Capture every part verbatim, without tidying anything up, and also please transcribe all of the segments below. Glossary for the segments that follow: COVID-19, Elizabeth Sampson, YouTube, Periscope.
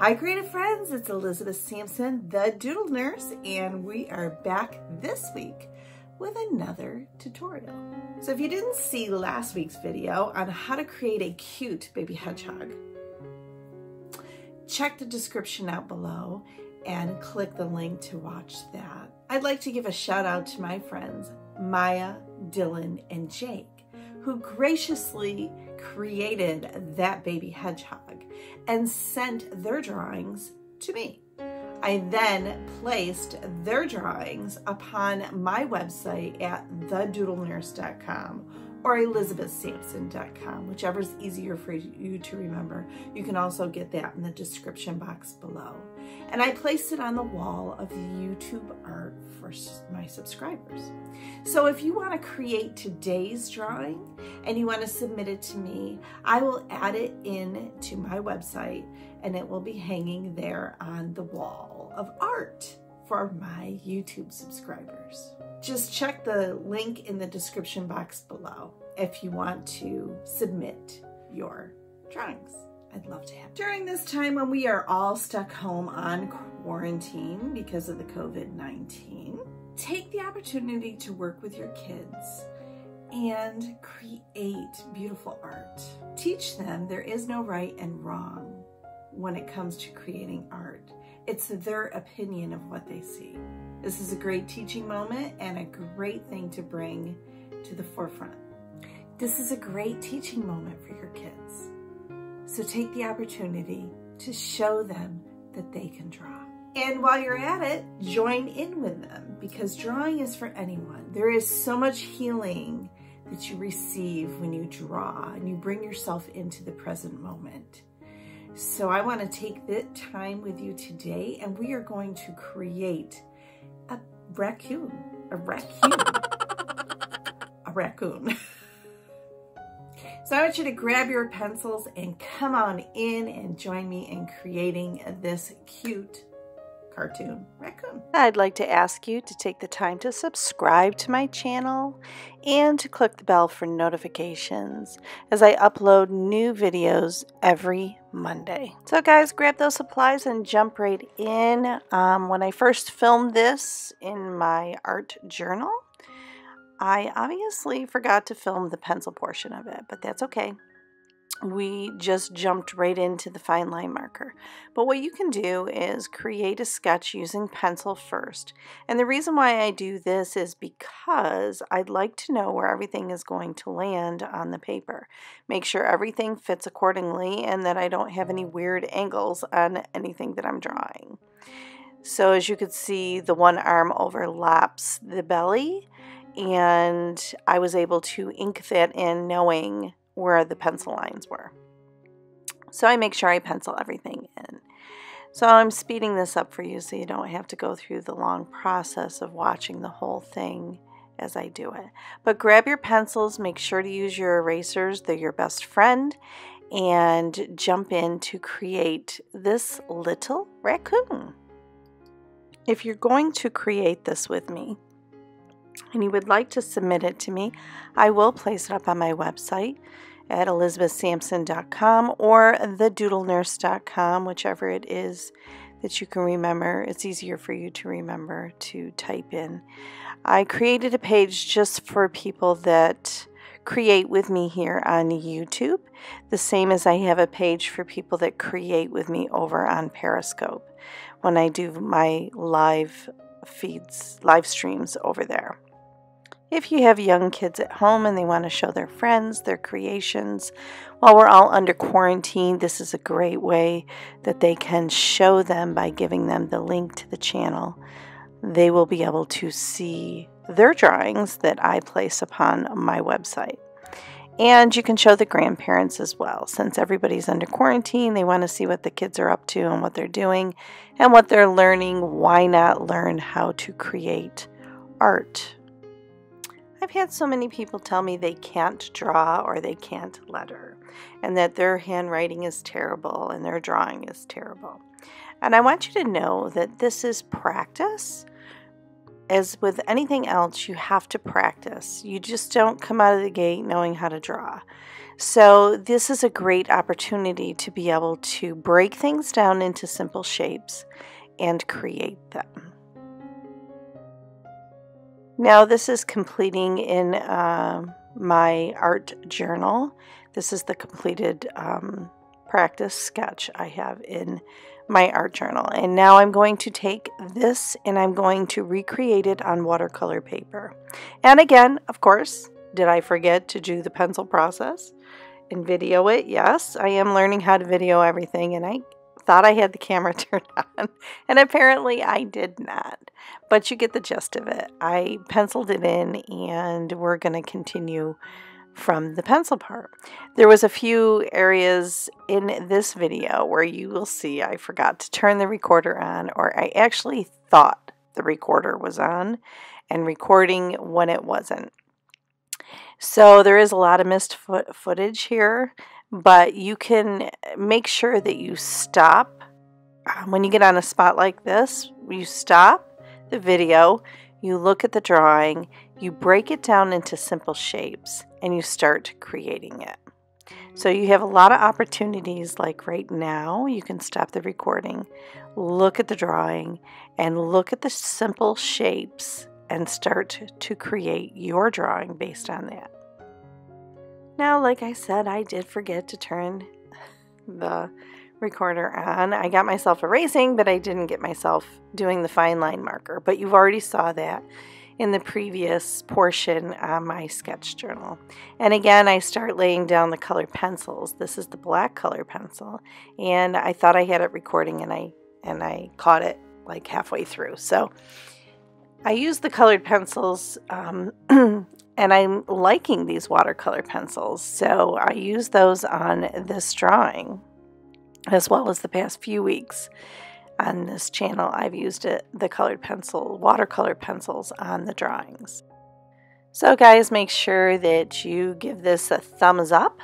Hi creative friends, it's Elizabeth Sampson, the Doodle Nurse, and we are back this week with another tutorial. So if you didn't see last week's video on how to create a cute baby hedgehog, check the description out below and click the link to watch that. I'd like to give a shout out to my friends, Maya, Dylan, and Jake, who graciously created that baby hedgehog and sent their drawings to me. I then placed their drawings upon my website at the doodle nurse dot com or elizabeth sampson dot com, whichever is easier for you to remember. You can also get that in the description box below. And I placed it on the wall of the YouTube art for my subscribers. So if you want to create today's drawing and you want to submit it to me, I will add it in to my website and it will be hanging there on the wall of art for my YouTube subscribers. Just check the link in the description box below if you want to submit your drawings. I'd love to have. During this time when we are all stuck home on quarantine because of the COVID nineteen, take the opportunity to work with your kids and create beautiful art. Teach them there is no right and wrong when it comes to creating art. It's their opinion of what they see. This is a great teaching moment and a great thing to bring to the forefront. This is a great teaching moment for your kids. So take the opportunity to show them that they can draw. And while you're at it, join in with them, because drawing is for anyone. There is so much healing that you receive when you draw and you bring yourself into the present moment. So I want to take that time with you today, and we are going to create a raccoon, a raccoon, a raccoon. So I want you to grab your pencils and come on in and join me in creating this cute cartoon raccoon. I'd like to ask you to take the time to subscribe to my channel and to click the bell for notifications as I upload new videos every Monday. So guys, grab those supplies and jump right in. Um, when I first filmed this in my art journal, I obviously forgot to film the pencil portion of it, but that's okay. We just jumped right into the fine line marker. But what you can do is create a sketch using pencil first. And the reason why I do this is because I'd like to know where everything is going to land on the paper. Make sure everything fits accordingly and that I don't have any weird angles on anything that I'm drawing. So as you could see, the one arm overlaps the belly, and I was able to ink that in knowing where the pencil lines were. So I make sure I pencil everything in. So I'm speeding this up for you so you don't have to go through the long process of watching the whole thing as I do it. But grab your pencils, make sure to use your erasers, they're your best friend, and jump in to create this little raccoon. If you're going to create this with me, and you would like to submit it to me, I will place it up on my website at elizabeth sampson dot com or the doodle nurse dot com, whichever it is that you can remember. It's easier for you to remember to type in. I created a page just for people that create with me here on YouTube, the same as I have a page for people that create with me over on Periscope when I do my live feeds, live streams over there. If you have young kids at home and they want to show their friends their creations, while we're all under quarantine, this is a great way that they can show them by giving them the link to the channel. They will be able to see their drawings that I place upon my website. And you can show the grandparents as well. Since everybody's under quarantine, they want to see what the kids are up to and what they're doing and what they're learning. Why not learn how to create art? I've had so many people tell me they can't draw or they can't letter, and that their handwriting is terrible and their drawing is terrible. And I want you to know that this is practice. as with anything else, you have to practice. You just don't come out of the gate knowing how to draw. So this is a great opportunity to be able to break things down into simple shapes and create them. Now this is completing in uh, my art journal. This is the completed um, practice sketch I have in my art journal. And now I'm going to take this and I'm going to recreate it on watercolor paper. And again, of course, did I forget to do the pencil process and video it? Yes, I am learning how to video everything, and I thought I had the camera turned on, and apparently I did not. But you get the gist of it. I penciled it in, and we're going to continue from the pencil part. There was a few areas in this video where you will see I forgot to turn the recorder on, or I actually thought the recorder was on and recording when it wasn't. So there is a lot of missed foot footage here, but you can make sure that you stop. Um, when you get on a spot like this, you stop the video, you look at the drawing, you break it down into simple shapes, and you start creating it. So you have a lot of opportunities, like right now, you can stop the recording, look at the drawing, and look at the simple shapes and start to create your drawing based on that. Now, like I said, I did forget to turn the recorder on. I got myself erasing, but I didn't get myself doing the fine line marker. But you've already saw that in the previous portion on my sketch journal. And again, I start laying down the colored pencils. This is the black color pencil. And I thought I had it recording, and I, and I caught it like halfway through. So I use the colored pencils, um, and I'm liking these watercolor pencils, so I use those on this drawing, as well as the past few weeks on this channel. I've used it, the colored pencil, watercolor pencils on the drawings. So guys, make sure that you give this a thumbs up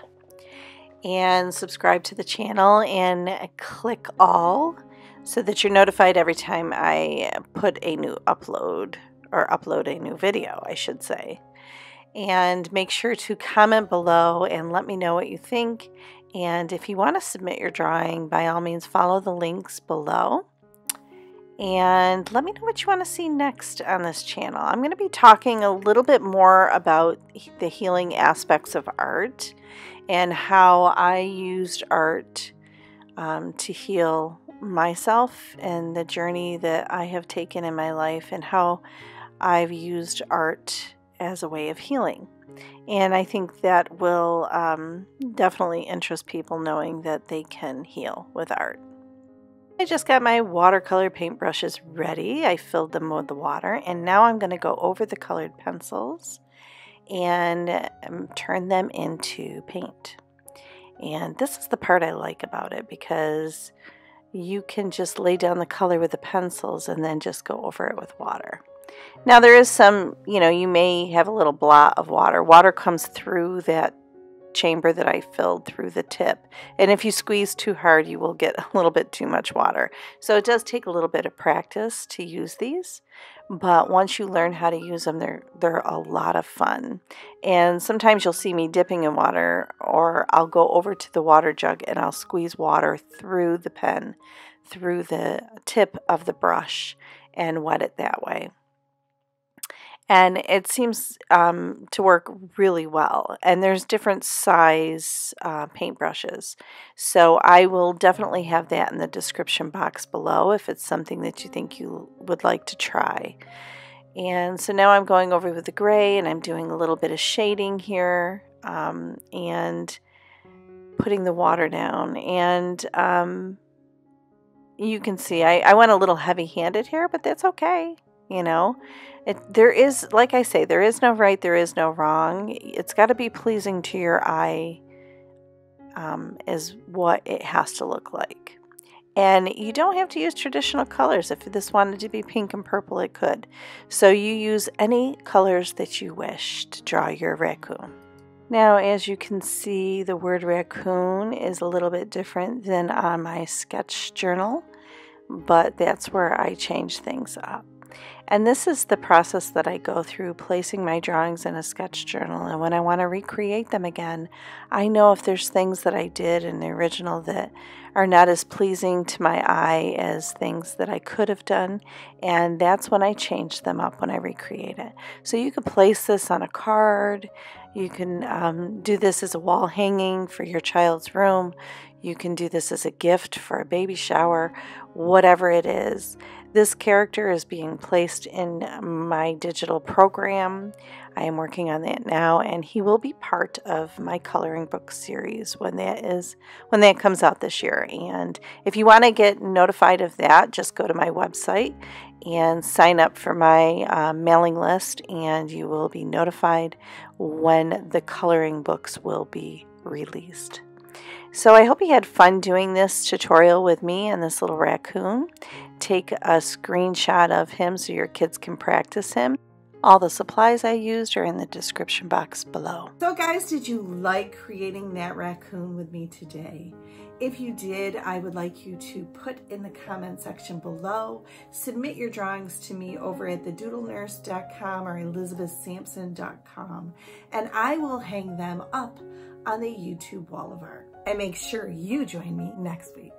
and subscribe to the channel and click all, so that you're notified every time I put a new upload, or upload a new video, I should say. And make sure to comment below and let me know what you think. And if you want to submit your drawing, by all means, follow the links below. And let me know what you want to see next on this channel. I'm going to be talking a little bit more about the healing aspects of art and how I used art um, to heal myself and the journey that I have taken in my life, and how I've used art as a way of healing. And I think that will um, definitely interest people, knowing that they can heal with art. I just got my watercolor paintbrushes ready. I filled them with the water, and now I'm going to go over the colored pencils and um, turn them into paint. And this is the part I like about it, because you can just lay down the color with the pencils and then just go over it with water. Now there is some, you know, you may have a little blot of water. Water comes through that chamber that I filled through the tip. And if you squeeze too hard, you will get a little bit too much water. So it does take a little bit of practice to use these. But once you learn how to use them, they're, they're a lot of fun. And sometimes you'll see me dipping in water, or I'll go over to the water jug and I'll squeeze water through the pen, through the tip of the brush, and wet it that way. And it seems um, to work really well. And there's different size uh, paintbrushes. So I will definitely have that in the description box below if it's something that you think you would like to try. And so now I'm going over with the gray, and I'm doing a little bit of shading here um, and putting the water down. And um, you can see I, I went a little heavy-handed here, but that's okay. You know, it, there is, like I say, there is no right, there is no wrong. It's got to be pleasing to your eye, um, is what it has to look like. And you don't have to use traditional colors. If this wanted to be pink and purple, it could. So you use any colors that you wish to draw your raccoon. Now, as you can see, the word raccoon is a little bit different than on my sketch journal, but that's where I change things up. And this is the process that I go through, placing my drawings in a sketch journal. And when I want to recreate them again, I know if there's things that I did in the original that are not as pleasing to my eye as things that I could have done, and that's when I change them up when I recreate it. So you could place this on a card, you can um, do this as a wall hanging for your child's room, you can do this as a gift for a baby shower, whatever it is. This character is being placed in my digital program. I am working on that now, and he will be part of my coloring book series when that is when that comes out this year. And if you want to get notified of that, just go to my website and sign up for my uh, mailing list, and you will be notified when the coloring books will be released. So I hope you had fun doing this tutorial with me and this little raccoon. Take a screenshot of him so your kids can practice him. All the supplies I used are in the description box below. So guys, did you like creating that raccoon with me today? If you did, I would like you to put in the comment section below, submit your drawings to me over at the doodle nurse dot com or elizabeth sampson dot com, and I will hang them up on the YouTube wall of art. And make sure you join me next week.